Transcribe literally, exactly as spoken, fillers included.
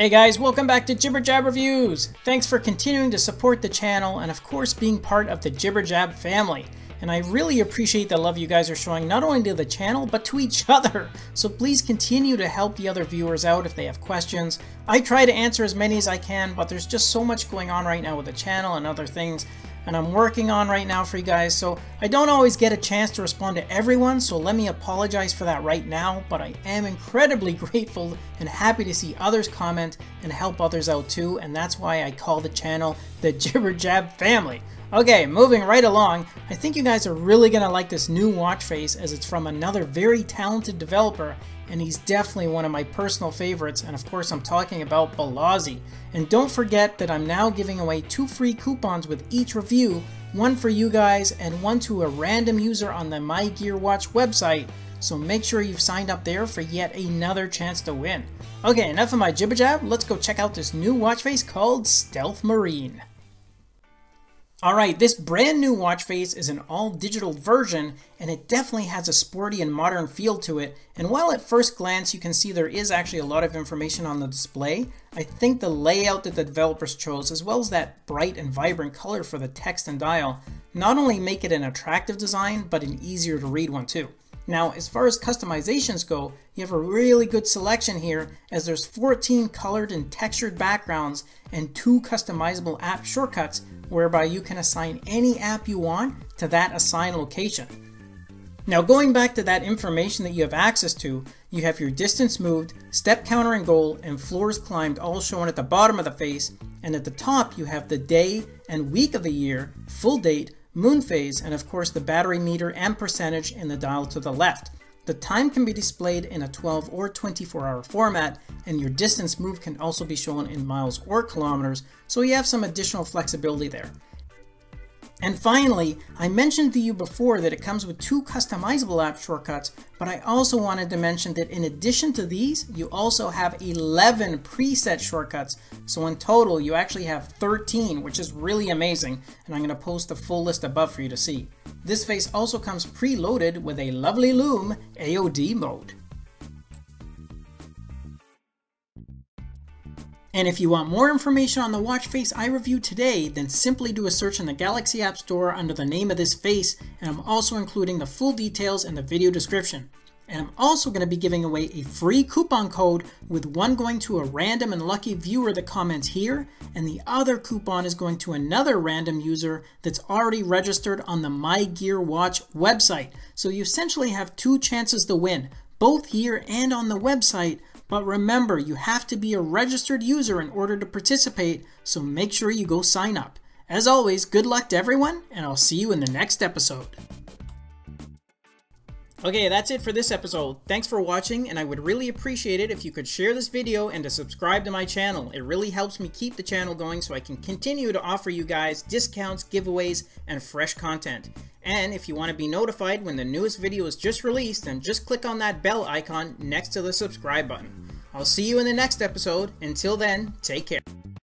Hey guys, welcome back to Jibber Jab Reviews! Thanks for continuing to support the channel and of course being part of the Jibber Jab family. And I really appreciate the love you guys are showing not only to the channel but to each other. So please continue to help the other viewers out if they have questions. I try to answer as many as I can, but there's just so much going on right now with the channel and other things. And I'm working on right now for you guys, so I don't always get a chance to respond to everyone, so let me apologize for that right now, but I am incredibly grateful and happy to see others comment and help others out too, and that's why I call the channel the Jibber Jab family. Okay, moving right along, I think you guys are really going to like this new watch face as it's from another very talented developer, and he's definitely one of my personal favorites, and of course I'm talking about Ballozi. And don't forget that I'm now giving away two free coupons with each review, one for you guys and one to a random user on the My Gear Watch website, so make sure you've signed up there for yet another chance to win. Okay, enough of my jibber jab, let's go check out this new watch face called Stealth Marine. Alright, this brand new watch face is an all-digital version, and it definitely has a sporty and modern feel to it, and while at first glance you can see there is actually a lot of information on the display, I think the layout that the developers chose, as well as that bright and vibrant color for the text and dial, not only make it an attractive design, but an easier to read one too. Now, as far as customizations go, you have a really good selection here as there's fourteen colored and textured backgrounds and two customizable app shortcuts whereby you can assign any app you want to that assigned location. Now, going back to that information that you have access to, you have your distance moved, step counter and goal, and floors climbed all shown at the bottom of the face, and at the top you have the day and week of the year, full date, moon phase, and of course the battery meter and percentage in the dial to the left. The time can be displayed in a twelve or twenty-four hour format, and your distance moved can also be shown in miles or kilometers, so you have some additional flexibility there. And finally, I mentioned to you before that it comes with two customizable app shortcuts, but I also wanted to mention that in addition to these, you also have eleven preset shortcuts. So in total, you actually have thirteen, which is really amazing. And I'm going to post the full list above for you to see. This face also comes preloaded with a lovely Loom A O D mode. And if you want more information on the watch face I reviewed today, then simply do a search in the Galaxy App Store under the name of this face, and I'm also including the full details in the video description. And I'm also going to be giving away a free coupon code, with one going to a random and lucky viewer that comments here, and the other coupon is going to another random user that's already registered on the My Gear Watch website. So you essentially have two chances to win, both here and on the website. But remember, you have to be a registered user in order to participate, so make sure you go sign up. As always, good luck to everyone, and I'll see you in the next episode. Okay, that's it for this episode. Thanks for watching, and I would really appreciate it if you could share this video and to subscribe to my channel. It really helps me keep the channel going so I can continue to offer you guys discounts, giveaways, and fresh content. And if you want to be notified when the newest video is just released, then just click on that bell icon next to the subscribe button. I'll see you in the next episode. Until then, take care.